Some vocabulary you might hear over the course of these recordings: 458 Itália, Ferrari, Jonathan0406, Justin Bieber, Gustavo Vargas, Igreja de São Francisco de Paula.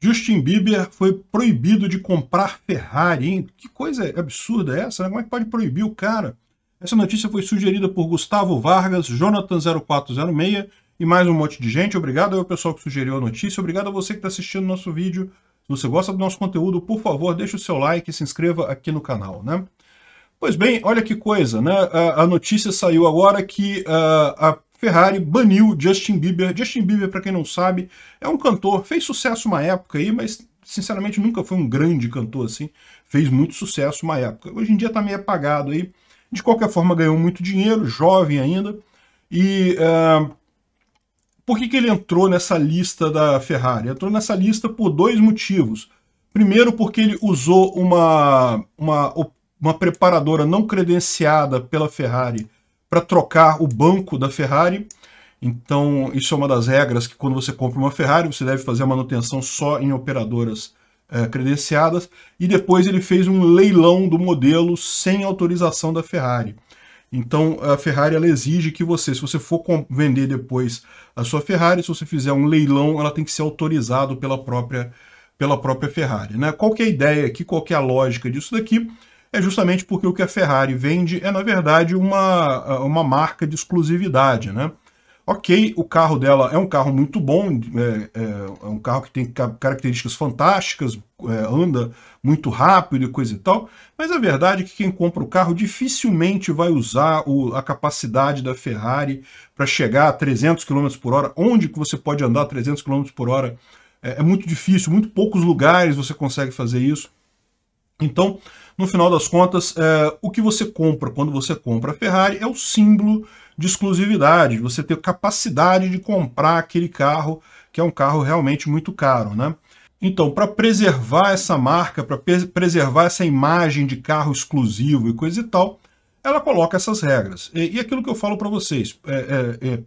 Justin Bieber foi proibido de comprar Ferrari, hein? Que coisa absurda é essa, né? Como é que pode proibir o cara? Essa notícia foi sugerida por Gustavo Vargas, Jonathan0406 e mais um monte de gente. Obrigado ao pessoal que sugeriu a notícia, obrigado a você que está assistindo o nosso vídeo. Se você gosta do nosso conteúdo, por favor, deixe o seu like e se inscreva aqui no canal, né? Pois bem, olha que coisa, né? A notícia saiu agora que a Ferrari baniu Justin Bieber. Justin Bieber, para quem não sabe, é um cantor, fez sucesso uma época aí, mas sinceramente nunca foi um grande cantor assim, fez muito sucesso uma época. Hoje em dia tá meio apagado aí, de qualquer forma ganhou muito dinheiro, jovem ainda, e por que ele entrou nessa lista da Ferrari? Entrou nessa lista por dois motivos. Primeiro, porque ele usou uma preparadora não credenciada pela Ferrari para trocar o banco da Ferrari. Então, isso é uma das regras, que quando você compra uma Ferrari, você deve fazer a manutenção só em operadoras credenciadas. E depois ele fez um leilão do modelo sem autorização da Ferrari. Então, a Ferrari, ela exige que você, se você for vender depois a sua Ferrari, se você fizer um leilão, ela tem que ser autorizada pela própria Ferrari, né? Qual que é a ideia aqui, qual que é a lógica disso daqui? É justamente porque o que a Ferrari vende é, na verdade, uma marca de exclusividade, né? Ok, o carro dela é um carro muito bom, é um carro que tem características fantásticas, anda muito rápido e coisa e tal, mas a verdade é que quem compra o carro dificilmente vai usar a capacidade da Ferrari para chegar a 300 km por hora. Onde que você pode andar a 300 km por hora? É muito difícil, muito poucos lugares você consegue fazer isso. Então, no final das contas, o que você compra quando você compra a Ferrari é o símbolo de exclusividade, de você ter capacidade de comprar aquele carro, que é um carro realmente muito caro, né? Então, para preservar essa marca, para preservar essa imagem de carro exclusivo e coisa e tal, ela coloca essas regras. E aquilo que eu falo para vocês,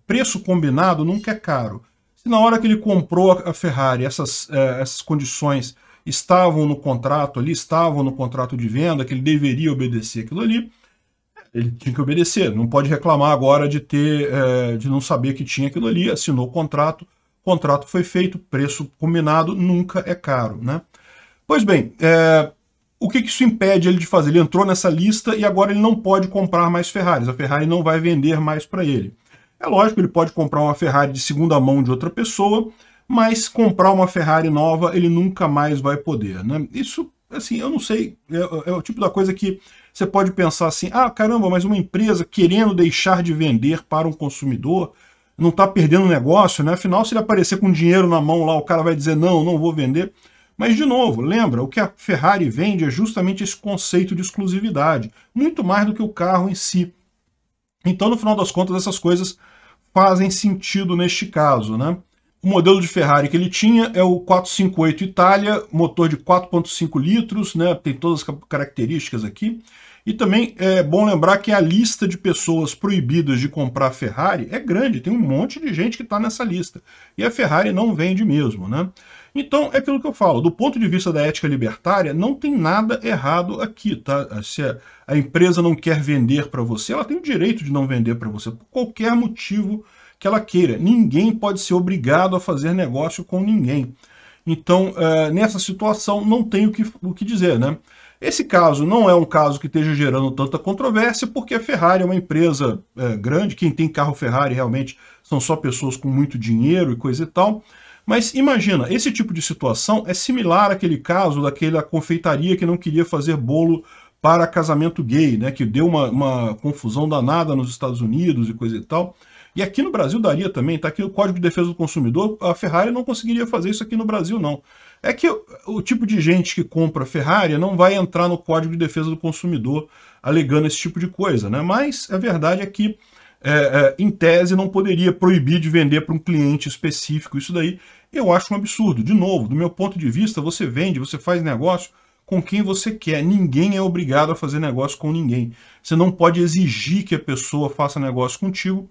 preço combinado nunca é caro. Se na hora que ele comprou a Ferrari, essas condições estavam no contrato ali, estavam no contrato de venda, que ele deveria obedecer aquilo ali, ele tinha que obedecer, não pode reclamar agora de não saber que tinha aquilo ali, assinou o contrato foi feito, preço combinado nunca é caro, né? Pois bem, o que isso impede ele de fazer? Ele entrou nessa lista e agora ele não pode comprar mais Ferraris, a Ferrari não vai vender mais para ele. É lógico, ele pode comprar uma Ferrari de segunda mão de outra pessoa, mas comprar uma Ferrari nova ele nunca mais vai poder, né? Isso, assim, eu não sei, é o tipo da coisa que você pode pensar assim, ah, caramba, mas uma empresa querendo deixar de vender para um consumidor, não está perdendo negócio, né? Afinal, se ele aparecer com dinheiro na mão lá, o cara vai dizer, não, não vou vender. Mas, de novo, lembra, o que a Ferrari vende é justamente esse conceito de exclusividade, muito mais do que o carro em si. Então, no final das contas, essas coisas fazem sentido neste caso, né? O modelo de Ferrari que ele tinha é o 458 Itália, motor de 4,5 litros, né? Tem todas as características aqui. E também é bom lembrar que a lista de pessoas proibidas de comprar Ferrari é grande, tem um monte de gente que está nessa lista. E a Ferrari não vende mesmo, né? Então, é aquilo que eu falo, do ponto de vista da ética libertária, não tem nada errado aqui, tá? Se a empresa não quer vender para você, ela tem o direito de não vender para você, por qualquer motivo que ela queira. Ninguém pode ser obrigado a fazer negócio com ninguém. Então, nessa situação, não tem o que dizer, né? Esse caso não é um caso que esteja gerando tanta controvérsia, porque a Ferrari é uma empresa grande, quem tem carro Ferrari realmente são só pessoas com muito dinheiro e coisa e tal. Mas imagina, esse tipo de situação é similar àquele caso daquela confeitaria que não queria fazer bolo para casamento gay, né? Que deu uma confusão danada nos Estados Unidos e coisa e tal. E aqui no Brasil daria também, tá? Aqui no Código de Defesa do Consumidor, a Ferrari não conseguiria fazer isso aqui no Brasil, não. É que o tipo de gente que compra Ferrari não vai entrar no Código de Defesa do Consumidor alegando esse tipo de coisa, né? Mas a verdade é que, em tese, não poderia proibir de vender para um cliente específico. Isso daí eu acho um absurdo. De novo, do meu ponto de vista, você vende, você faz negócio com quem você quer. Ninguém é obrigado a fazer negócio com ninguém. Você não pode exigir que a pessoa faça negócio contigo.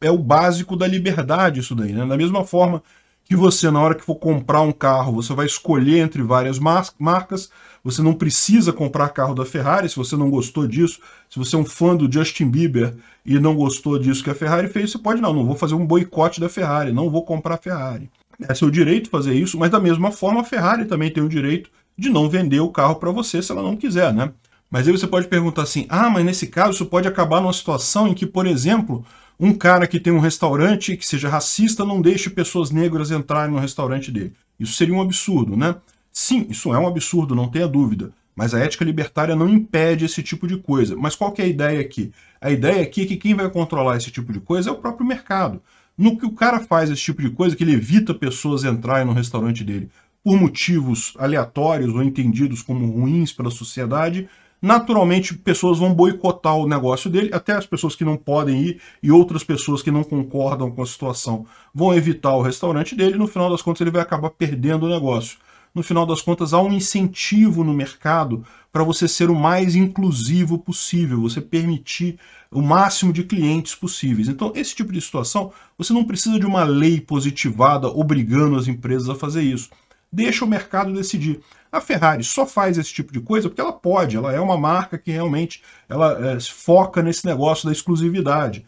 É o básico da liberdade isso daí, né? Da mesma forma que você, na hora que for comprar um carro, você vai escolher entre várias marcas, você não precisa comprar carro da Ferrari, se você não gostou disso, se você é um fã do Justin Bieber e não gostou disso que a Ferrari fez, você pode, não vou fazer um boicote da Ferrari, não vou comprar a Ferrari. É seu direito fazer isso, mas da mesma forma a Ferrari também tem o direito de não vender o carro para você se ela não quiser, né? Mas aí você pode perguntar assim, ah, mas nesse caso isso pode acabar numa situação em que, por exemplo, um cara que tem um restaurante que seja racista não deixe pessoas negras entrarem no restaurante dele. Isso seria um absurdo, né? Sim, isso é um absurdo, não tenha dúvida. Mas a ética libertária não impede esse tipo de coisa. Mas qual que é a ideia aqui? A ideia aqui é que quem vai controlar esse tipo de coisa é o próprio mercado. No que o cara faz esse tipo de coisa, que ele evita pessoas entrarem no restaurante dele por motivos aleatórios ou entendidos como ruins pela sociedade, naturalmente pessoas vão boicotar o negócio dele, até as pessoas que não podem ir e outras pessoas que não concordam com a situação vão evitar o restaurante dele, no final das contas ele vai acabar perdendo o negócio. No final das contas, há um incentivo no mercado para você ser o mais inclusivo possível, você permitir o máximo de clientes possíveis. Então, esse tipo de situação, você não precisa de uma lei positivada obrigando as empresas a fazer isso. Deixa o mercado decidir. A Ferrari só faz esse tipo de coisa porque ela pode, ela é uma marca que realmente ela foca nesse negócio da exclusividade.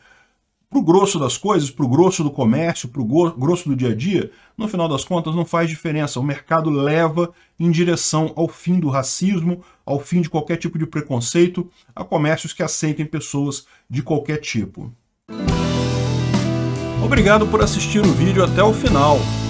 Para o grosso das coisas, para o grosso do comércio, para o grosso do dia a dia, no final das contas não faz diferença. O mercado leva em direção ao fim do racismo, ao fim de qualquer tipo de preconceito, a comércios que aceitem pessoas de qualquer tipo. Obrigado por assistir o vídeo até o final.